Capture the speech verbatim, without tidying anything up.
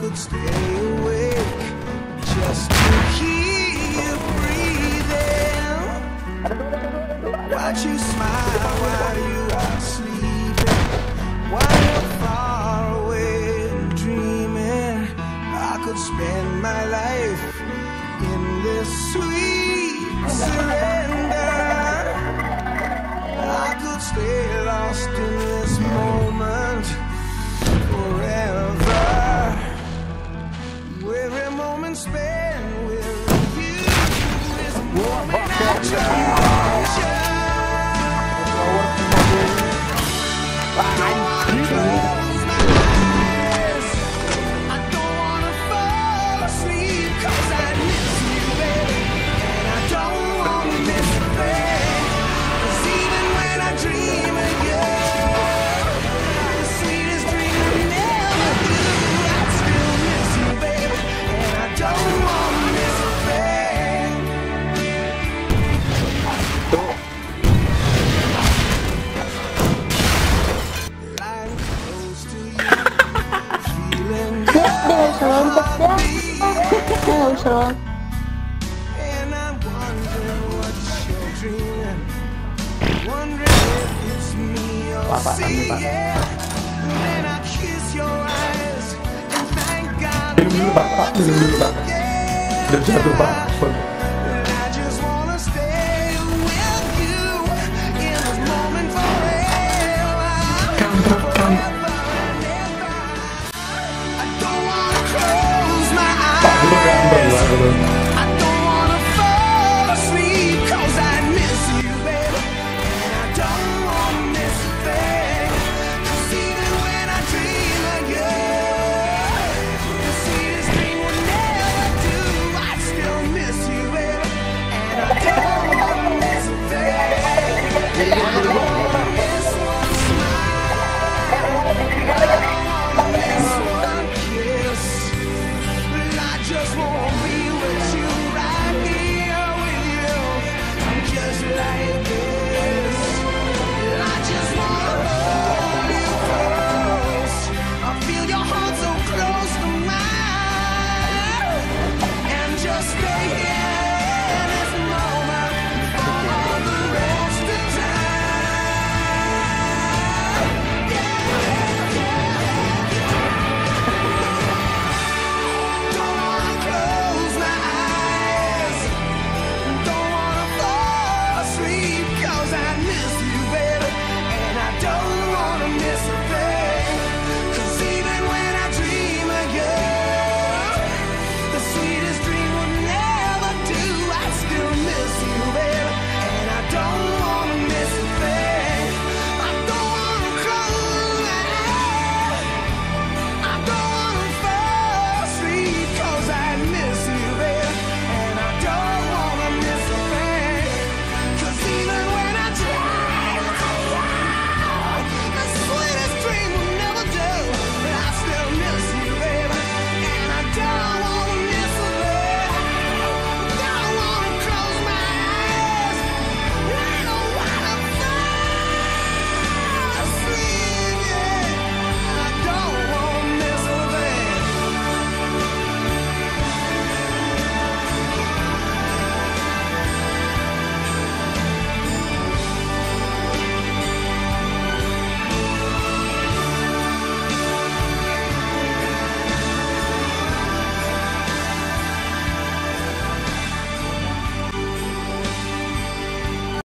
could stay awake just to hear you breathing. Watch you smile while you are sleeping, while you're far away and dreaming. I could spend my life in this sweet surrender. I could stay lost in this moment forever. Every moment spent with you is more than I treasure. I close my eyes, I don't wanna fall asleep, 'cause I miss you, baby, and I don't wanna miss a thing. 'Cause even when I dream of you, I'm the sweetest dream I never knew. I still miss you, baby, and I don't wanna miss a thing. Lying close to you, feeling your heartbeat, and I'm wondering what you're dreaming, wondering if it's me you're seeing. Then I kiss your eyes and thank God that you're okay. And I just wanna stay with you in this moment forever, forever and ever. I don't wanna close my eyes.